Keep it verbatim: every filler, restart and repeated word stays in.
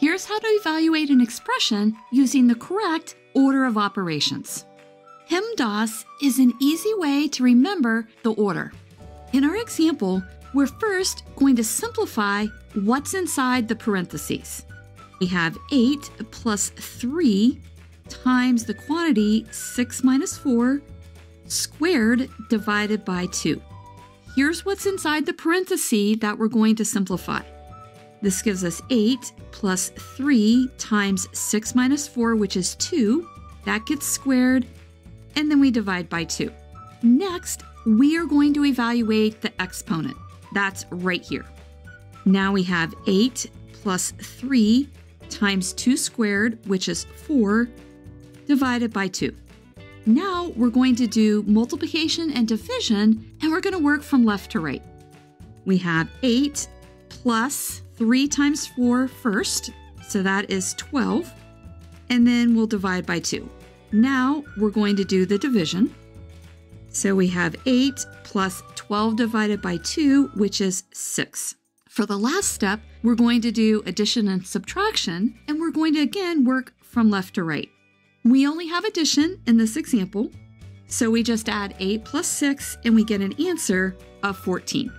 Here's how to evaluate an expression using the correct order of operations. PEMDAS is an easy way to remember the order. In our example, we're first going to simplify what's inside the parentheses. We have eight plus three times the quantity six minus four squared divided by two. Here's what's inside the parentheses that we're going to simplify. This gives us eight plus three times six minus four, which is two. That gets squared, and then we divide by two. Next, we are going to evaluate the exponent. That's right here. Now we have eight plus three times two squared, which is four, divided by two. Now we're going to do multiplication and division, and we're going to work from left to right. We have eight plus three times four first, so that is twelve, and then we'll divide by two. Now we're going to do the division. So we have eight plus twelve divided by two, which is six. For the last step, we're going to do addition and subtraction, and we're going to again work from left to right. We only have addition in this example, so we just add eight plus six, and we get an answer of fourteen.